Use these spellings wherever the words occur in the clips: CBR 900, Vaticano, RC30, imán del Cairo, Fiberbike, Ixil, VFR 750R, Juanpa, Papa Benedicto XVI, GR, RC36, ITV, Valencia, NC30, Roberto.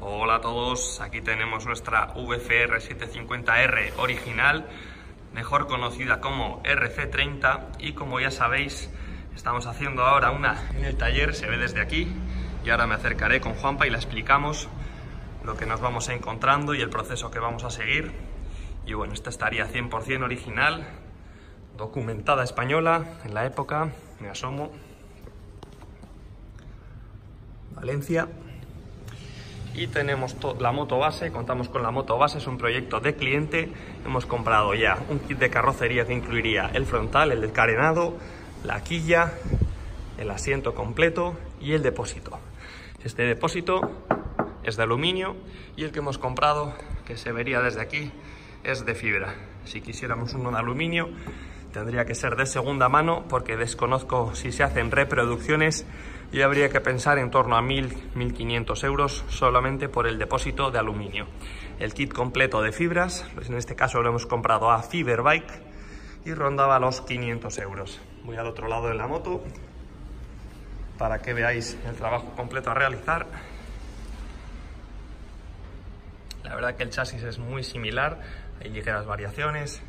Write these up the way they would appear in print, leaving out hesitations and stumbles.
Hola a todos, aquí tenemos nuestra VFR 750R original, mejor conocida como RC30, y como ya sabéis, estamos haciendo ahora una en el taller, se ve desde aquí, y ahora me acercaré con Juanpa y le explicamos lo que nos vamos encontrando y el proceso que vamos a seguir. Y bueno, esta estaría 100% original, documentada española en la época. Me asomo, Valencia. Y tenemos la moto base, contamos con la moto base, es un proyecto de cliente. Hemos comprado ya un kit de carrocería que incluiría el frontal, el descarenado, la quilla, el asiento completo y el depósito. Este depósito es de aluminio y el que hemos comprado, que se vería desde aquí, es de fibra. Si quisiéramos uno de aluminio tendría que ser de segunda mano, porque desconozco si se hacen reproducciones y habría que pensar en torno a 1.000-1.500 euros solamente por el depósito de aluminio. El kit completo de fibras, pues en este caso lo hemos comprado a Fiberbike y rondaba los 500 euros. Voy al otro lado de la moto para que veáis el trabajo completo a realizar. La verdad que el chasis es muy similar, hay ligeras variaciones.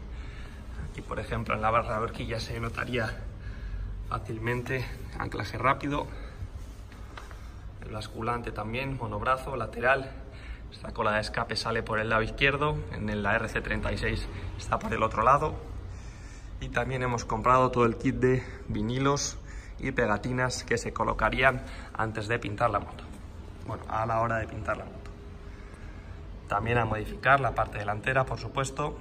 Aquí, por ejemplo, en la barra de horquilla se notaría fácilmente anclaje rápido, el basculante también, monobrazo, lateral. Esta cola de escape sale por el lado izquierdo, en la RC36 está por el otro lado. Y también hemos comprado todo el kit de vinilos y pegatinas que se colocarían antes de pintar la moto. Bueno, a la hora de pintar la moto. También a modificar la parte delantera, por supuesto.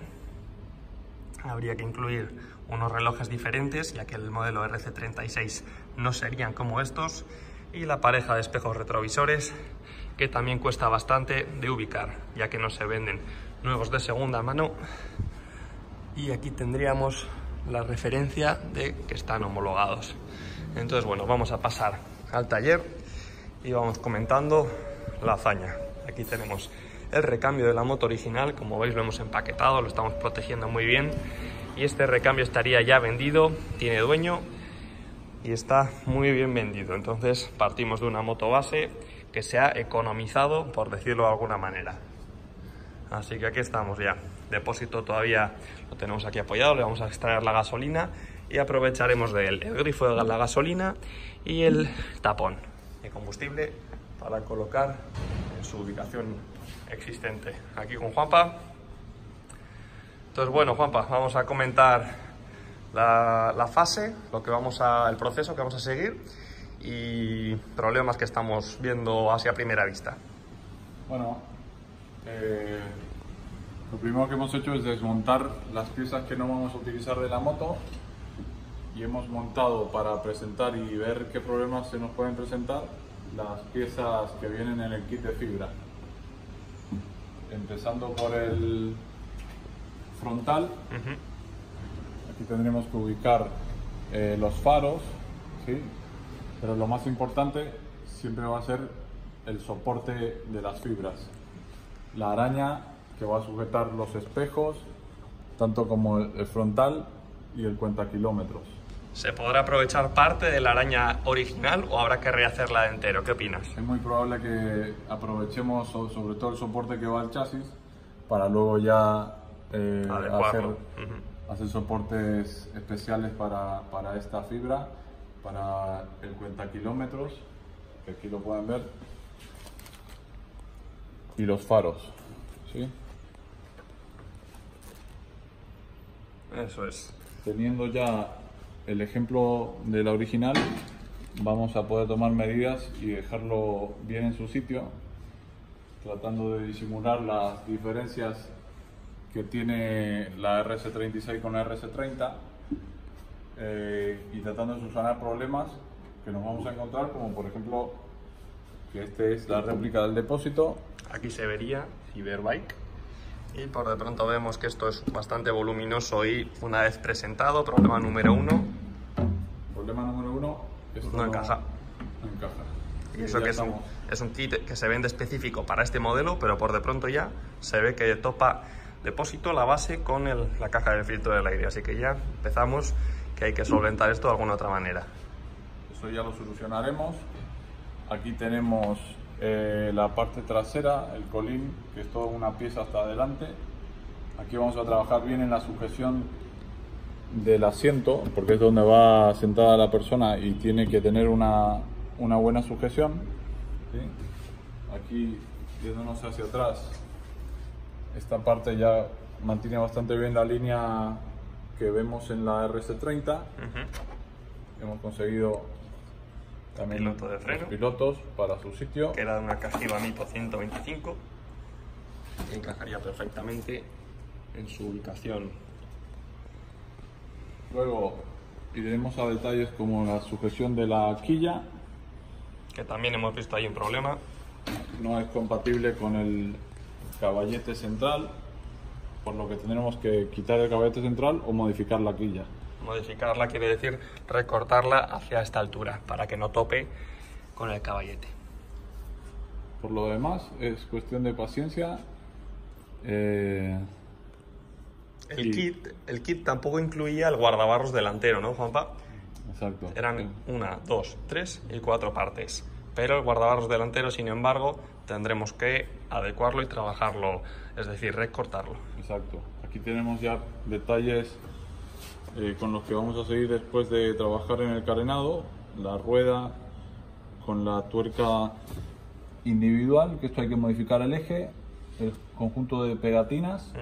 Habría que incluir unos relojes diferentes, ya que el modelo RC36 no serían como estos, y la pareja de espejos retrovisores, que también cuesta bastante de ubicar, ya que no se venden nuevos de segunda mano. Y aquí tendríamos la referencia de que están homologados. Entonces, bueno, vamos a pasar al taller y vamos comentando la hazaña. Aquí tenemos el recambio de la moto original, como veis lo hemos empaquetado, lo estamos protegiendo muy bien, y este recambio estaría ya vendido, tiene dueño y está muy bien vendido. Entonces partimos de una moto base que se ha economizado, por decirlo de alguna manera. Así que aquí estamos ya, depósito todavía lo tenemos aquí apoyado, le vamos a extraer la gasolina y aprovecharemos de él el grifo de la gasolina y el tapón de combustible para colocar en su ubicación existente. Aquí con Juanpa. Entonces, bueno, Juanpa, vamos a comentar la fase, el proceso que vamos a seguir y problemas que estamos viendo hacia primera vista. Bueno, lo primero que hemos hecho es desmontar las piezas que no vamos a utilizar de la moto y hemos montado, para presentar y ver qué problemas se nos pueden presentar, las piezas que vienen en el kit de fibra. Empezando por el frontal, Aquí tendremos que ubicar los faros, ¿sí? Pero lo más importante siempre va a ser el soporte de las fibras. La araña que va a sujetar los espejos, tanto como el frontal y el cuentakilómetros. ¿Se podrá aprovechar parte de la araña original o habrá que rehacerla de entero? ¿Qué opinas? Es muy probable que aprovechemos sobre todo el soporte que va al chasis para luego ya hacer soportes especiales para esta fibra, para el cuentakilómetros, que aquí lo pueden ver, y los faros, ¿sí? Eso es. Teniendo ya el ejemplo de la original, vamos a poder tomar medidas y dejarlo bien en su sitio, tratando de disimular las diferencias que tiene la RC36 con la RC30 y tratando de subsanar problemas que nos vamos a encontrar, como por ejemplo que este es la réplica del depósito. Aquí se vería Fiberbike. Y por de pronto vemos que esto es bastante voluminoso y, una vez presentado, problema número uno. Problema número uno, esto no encaja. No encaja. Y eso que es un kit que se vende específico para este modelo, pero por de pronto ya se ve que topa depósito, la base, con la caja de filtro del aire. Así que ya empezamos que hay que solventar esto de alguna otra manera. Eso ya lo solucionaremos. Aquí tenemos la parte trasera, el colín, que es toda una pieza hasta adelante. Aquí vamos a trabajar bien en la sujeción del asiento, porque es donde va sentada la persona y tiene que tener una buena sujeción, ¿sí? Aquí, yéndonos hacia atrás, esta parte ya mantiene bastante bien la línea que vemos en la RC30. Hemos conseguido también piloto de freno, los pilotos para su sitio, que era una Cajiba Mipo 125, que encajaría perfectamente en su ubicación. Luego iremos a detalles como la sujeción de la quilla, que también hemos visto ahí un problema. No es compatible con el caballete central, por lo que tendremos que quitar el caballete central o modificar la quilla. Modificarla quiere decir recortarla hacia esta altura para que no tope con el caballete. Por lo demás es cuestión de paciencia. El kit tampoco incluía el guardabarros delantero, ¿no, Juanpa? Exacto. Eran 1, 2, 3 y 4 partes. Pero el guardabarros delantero, sin embargo, tendremos que adecuarlo y trabajarlo, es decir, recortarlo. Exacto. Aquí tenemos ya detalles con los que vamos a seguir después de trabajar en el carenado. La rueda con la tuerca individual, que esto hay que modificar el eje, el conjunto de pegatinas.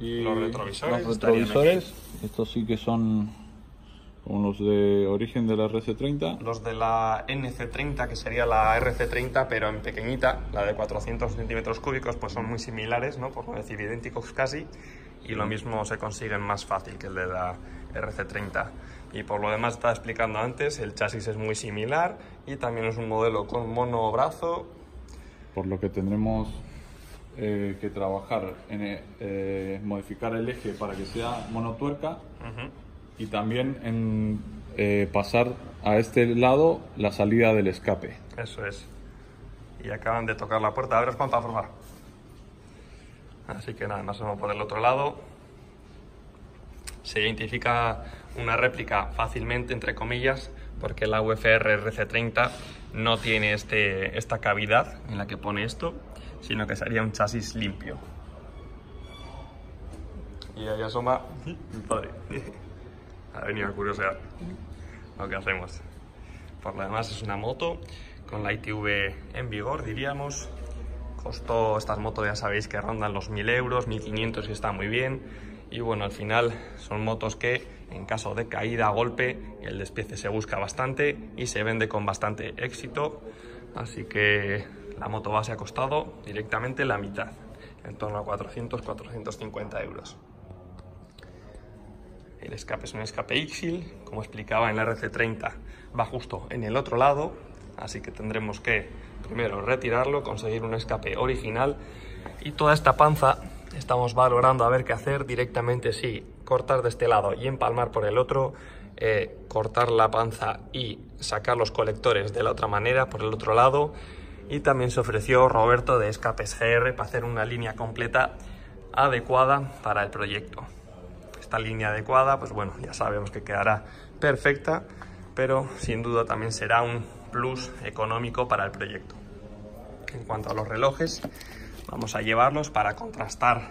Y los retrovisores. Estos sí que son como los de origen de la RC30. Los de la NC30, que sería la RC30, pero en pequeñita, la de 400 centímetros cúbicos, pues son muy similares, ¿no? Por no decir idénticos casi. Y lo mismo se consiguen más fácil que el de la RC30. Y por lo demás, estaba explicando antes, el chasis es muy similar y también es un modelo con monobrazo. Por lo que tendremos que trabajar en modificar el eje para que sea monotuerca. Y también en pasar a este lado la salida del escape. Eso es. Y acaban de tocar la puerta. A ver, Juanpa, por favor. Así que nada más, vamos por el otro lado. Se identifica una réplica fácilmente, entre comillas, porque la VFR RC30 no tiene esta cavidad en la que pone esto, sino que sería un chasis limpio. Y ahí asoma mi padre. Ha venido a curiosear lo que hacemos. Por lo demás, es una moto con la ITV en vigor, diríamos. Costó, estas motos ya sabéis que rondan los 1000 euros, 1500 y está muy bien. Y bueno, al final son motos que en caso de caída, golpe, el despiece se busca bastante y se vende con bastante éxito. Así que la moto base ha costado directamente la mitad, en torno a 400-450 euros. El escape es un escape Ixil, como explicaba en la RC30, va justo en el otro lado, así que tendremos que primero retirarlo, conseguir un escape original. Y toda esta panza estamos valorando a ver qué hacer directamente, si cortar de este lado y empalmar por el otro, cortar la panza y sacar los colectores de la otra manera por el otro lado. Y también se ofreció Roberto de escapes GR para hacer una línea completa adecuada para el proyecto. Esta línea adecuada, pues bueno, ya sabemos que quedará perfecta, pero sin duda también será un plus económico para el proyecto. En cuanto a los relojes, vamos a llevarlos para contrastar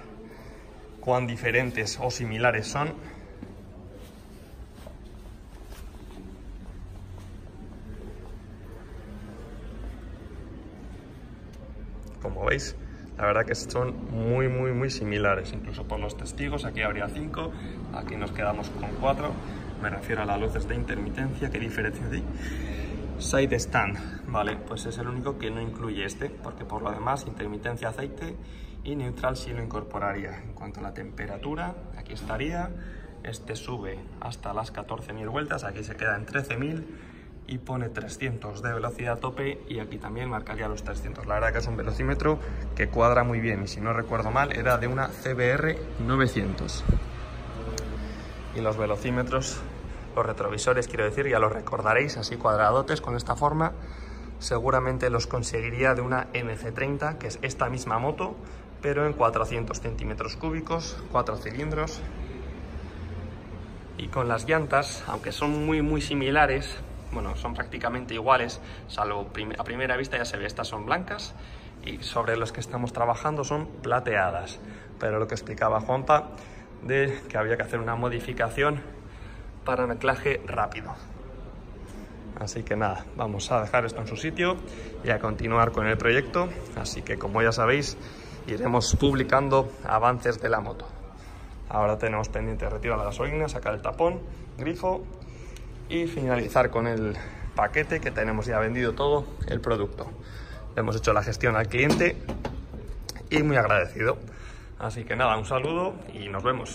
cuán diferentes o similares son. Como veis, la verdad que son muy similares, incluso por los testigos. Aquí habría 5, aquí nos quedamos con 4. Me refiero a las luces de intermitencia, que diferencia hay. Side stand, vale, pues es el único que no incluye este, porque por lo demás intermitencia, aceite y neutral sí lo incorporaría. En cuanto a la temperatura, aquí estaría, este sube hasta las 14.000 vueltas, aquí se queda en 13.000 y pone 300 de velocidad tope, y aquí también marcaría los 300. La verdad que es un velocímetro que cuadra muy bien, y si no recuerdo mal era de una CBR 900. Y los velocímetros, los retrovisores, quiero decir, ya los recordaréis, así cuadradotes con esta forma. Seguramente los conseguiría de una NC30, que es esta misma moto, pero en 400 centímetros cúbicos, 4 cilindros. Y con las llantas, aunque son muy similares, bueno, son prácticamente iguales, salvo a primera vista ya se ve, estas son blancas y sobre las que estamos trabajando son plateadas. Pero lo que explicaba Juanpa de que había que hacer una modificación para anclaje rápido. Así que nada, vamos a dejar esto en su sitio y a continuar con el proyecto. Así que como ya sabéis, iremos publicando avances de la moto. Ahora tenemos pendiente retirar la gasolina, sacar el tapón, grifo y finalizar con el paquete, que tenemos ya vendido todo el producto. Le hemos hecho la gestión al cliente y muy agradecido. Así que nada, un saludo y nos vemos.